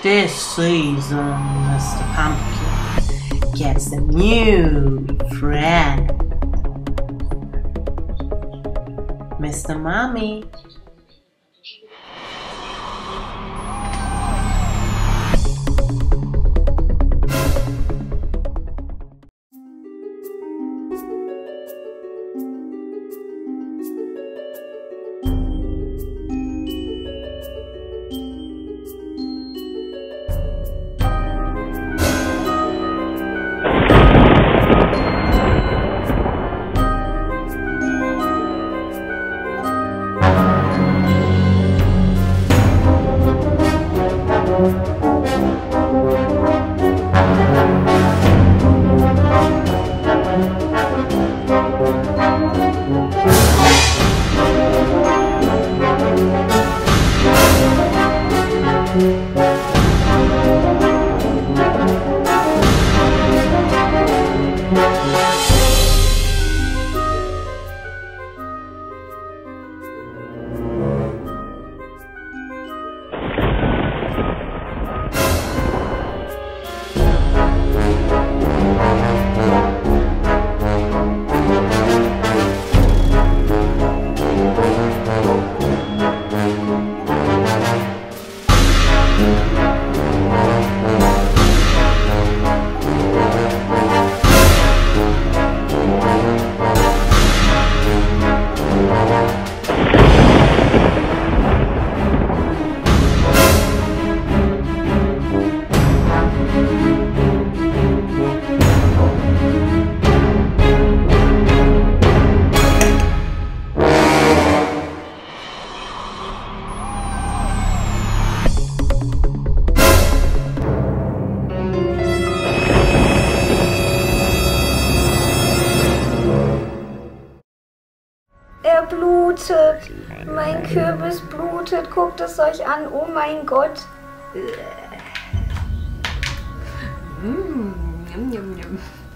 This season, Mr. Pumpkin gets a new friend. Mr. Mummy. Blutet. Mein Kürbis blutet. Guckt es euch an. Oh mein Gott. Mmh. Yum, yum, yum.